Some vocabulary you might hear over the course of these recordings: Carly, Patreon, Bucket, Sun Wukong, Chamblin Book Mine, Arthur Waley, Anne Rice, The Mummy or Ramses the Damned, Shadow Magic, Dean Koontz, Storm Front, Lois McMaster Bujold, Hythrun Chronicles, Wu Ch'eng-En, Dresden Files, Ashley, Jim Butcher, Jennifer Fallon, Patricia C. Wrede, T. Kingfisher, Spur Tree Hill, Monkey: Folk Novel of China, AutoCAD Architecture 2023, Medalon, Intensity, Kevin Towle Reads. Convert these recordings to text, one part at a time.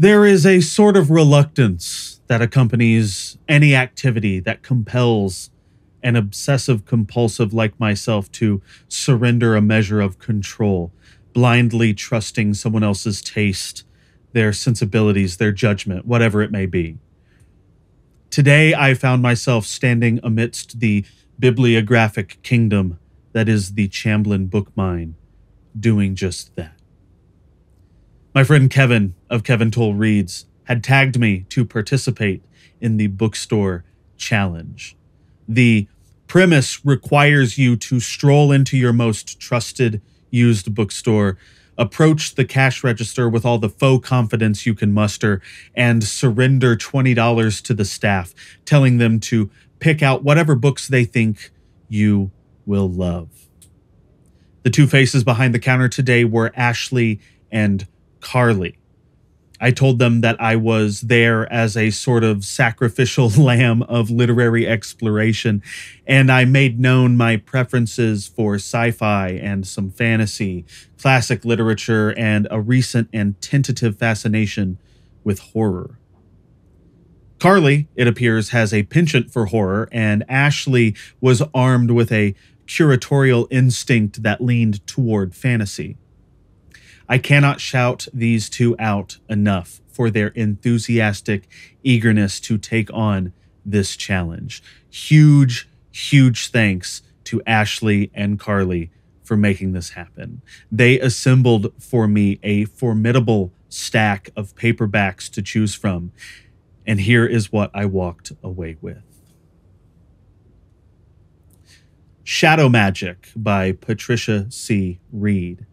There is a sort of reluctance that accompanies any activity that compels an obsessive compulsive like myself to surrender a measure of control, blindly trusting someone else's taste, their sensibilities, their judgment, whatever it may be. Today, I found myself standing amidst the bibliographic kingdom that is the Chamblin Book Mine, doing just that. My friend Kevin of Kevin Towle Reads had tagged me to participate in the bookstore challenge. The premise requires you to stroll into your most trusted used bookstore, approach the cash register with all the faux confidence you can muster, and surrender $20 to the staff, telling them to pick out whatever books they think you will love. The two faces behind the counter today were Ashley and Carly. I told them that I was there as a sort of sacrificial lamb of literary exploration, and I made known my preferences for sci-fi and some fantasy, classic literature, and a recent and tentative fascination with horror. Carly, it appears, has a penchant for horror, and Ashley was armed with a curatorial instinct that leaned toward fantasy. I cannot shout these two out enough for their enthusiastic eagerness to take on this challenge. Huge, huge thanks to Ashley and Carly for making this happen. They assembled for me a formidable stack of paperbacks to choose from, and here is what I walked away with. Shadow Magic by Patricia C. Wrede.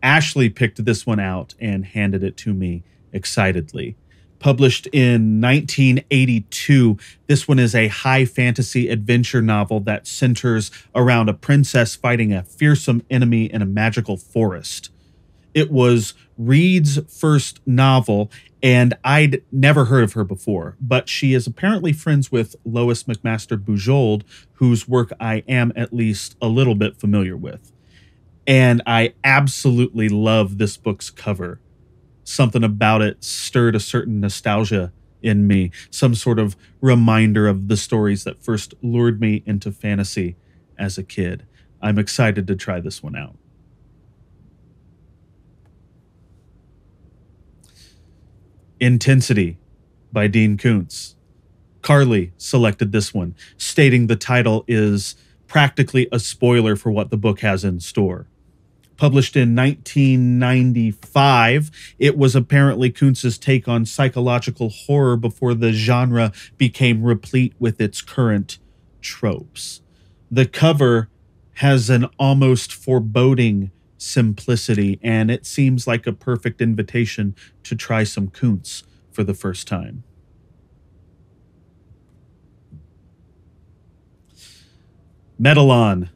Ashley picked this one out and handed it to me excitedly. Published in 1982, this one is a high fantasy adventure novel that centers around a princess fighting a fearsome enemy in a magical forest. It was Reed's first novel, and I'd never heard of her before, but she is apparently friends with Lois McMaster Bujold, whose work I am at least a little bit familiar with. And I absolutely love this book's cover. Something about it stirred a certain nostalgia in me, some sort of reminder of the stories that first lured me into fantasy as a kid. I'm excited to try this one out. Intensity by Dean Koontz. Carly selected this one, stating the title is practically a spoiler for what the book has in store. Published in 1995, it was apparently Koontz's take on psychological horror before the genre became replete with its current tropes. The cover has an almost foreboding simplicity, and it seems like a perfect invitation to try some Koontz for the first time. Medalon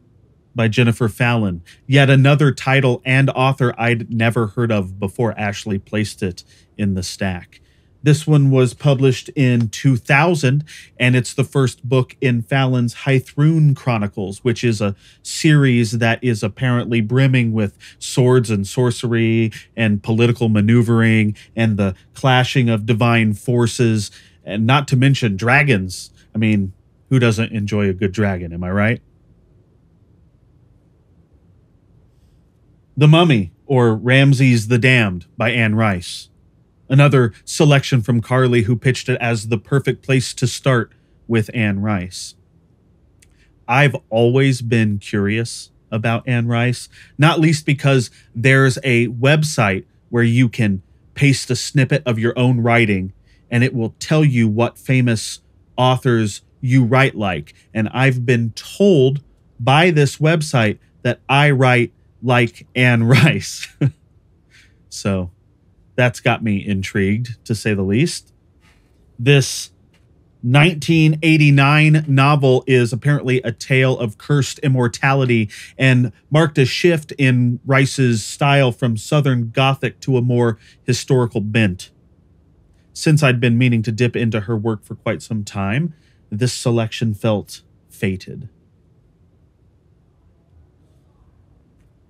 by Jennifer Fallon, yet another title and author I'd never heard of before Ashley placed it in the stack. This one was published in 2000, and it's the first book in Fallon's Hythrun Chronicles, which is a series that is apparently brimming with swords and sorcery and political maneuvering and the clashing of divine forces, and not to mention dragons. I mean, who doesn't enjoy a good dragon, am I right? The Mummy or Ramses the Damned by Anne Rice. Another selection from Carly, who pitched it as the perfect place to start with Anne Rice. I've always been curious about Anne Rice, not least because there's a website where you can paste a snippet of your own writing and it will tell you what famous authors you write like. And I've been told by this website that I write like Anne Rice. So that's got me intrigued, to say the least. This 1989 novel is apparently a tale of cursed immortality and marked a shift in Rice's style from Southern Gothic to a more historical bent. Since I'd been meaning to dip into her work for quite some time, this selection felt fated.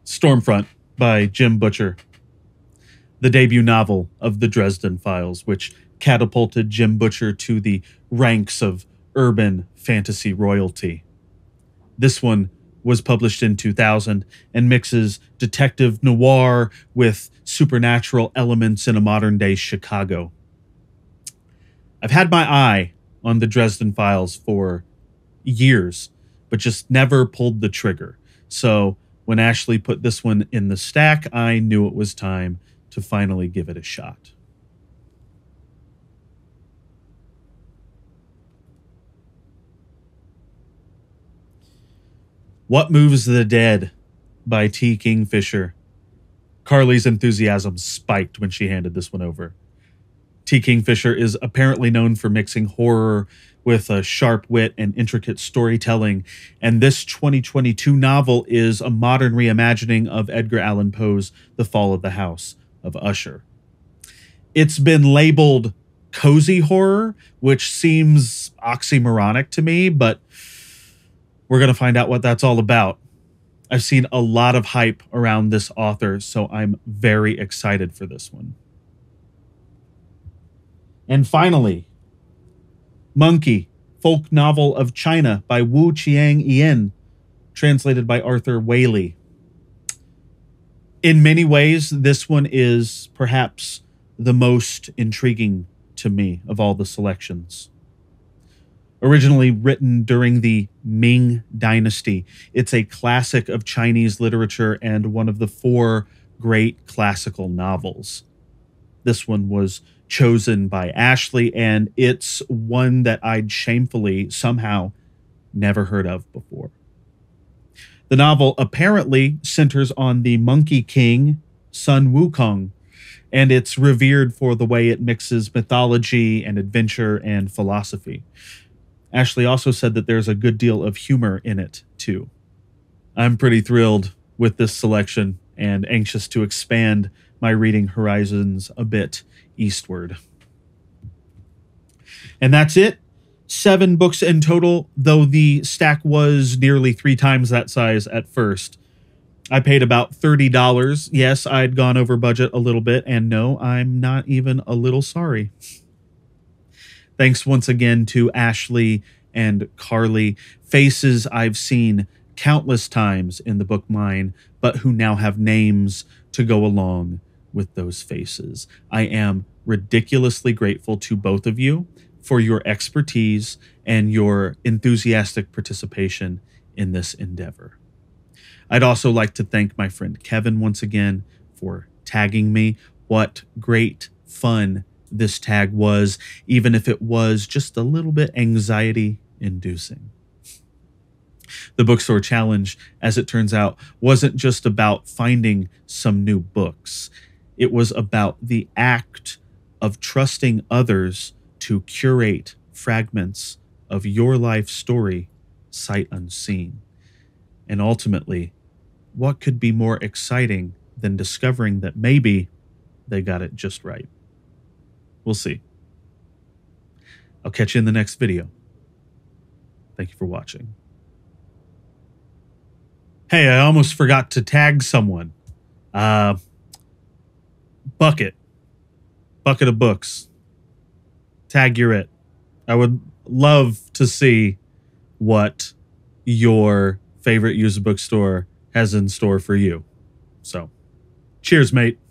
Storm Front by Jim Butcher. the debut novel of the Dresden Files, which catapulted Jim Butcher to the ranks of urban fantasy royalty. This one was published in 2000 and mixes detective noir with supernatural elements in a modern-day Chicago. I've had my eye on the Dresden Files for years, but just never pulled the trigger. So when Ashley put this one in the stack, I knew it was time to finally give it a shot. What Moves the Dead by T. Kingfisher. Carly's enthusiasm spiked when she handed this one over. T. Kingfisher is apparently known for mixing horror with a sharp wit and intricate storytelling, and this 2022 novel is a modern reimagining of Edgar Allan Poe's The Fall of the House of Usher. It's been labeled cozy horror, which seems oxymoronic to me, but we're going to find out what that's all about. I've seen a lot of hype around this author, so I'm very excited for this one. And finally, Monkey: Folk Novel of China by Wu Ch'eng-En, translated by Arthur Waley. In many ways, this one is perhaps the most intriguing to me of all the selections. Originally written during the Ming Dynasty, it's a classic of Chinese literature and one of the four great classical novels. This one was chosen by Ashley, and it's one that I'd shamefully somehow never heard of before. The novel apparently centers on the Monkey King, Sun Wukong, and it's revered for the way it mixes mythology and adventure and philosophy. Ashley also said that there's a good deal of humor in it, too. I'm pretty thrilled with this selection and anxious to expand my reading horizons a bit eastward. And that's it. 7 books in total, though the stack was nearly 3 times that size at first. I paid about $30. Yes, I'd gone over budget a little bit, and no, I'm not even a little sorry. Thanks once again to Ashley and Carly, faces I've seen countless times in the book mine, but who now have names to go along with those faces. I am ridiculously grateful to both of you for your expertise and your enthusiastic participation in this endeavor. I'd also like to thank my friend Kevin once again for tagging me. What great fun this tag was, even if it was just a little bit anxiety-inducing. The bookstore challenge, as it turns out, wasn't just about finding some new books. It was about the act of trusting others to curate fragments of your life story, sight unseen. And ultimately, what could be more exciting than discovering that maybe they got it just right? We'll see. I'll catch you in the next video. Thank you for watching. Hey, I almost forgot to tag someone. Bucket. Bucket of books. Tag your it. I would love to see what your favorite used bookstore has in store for you. So, cheers, mate.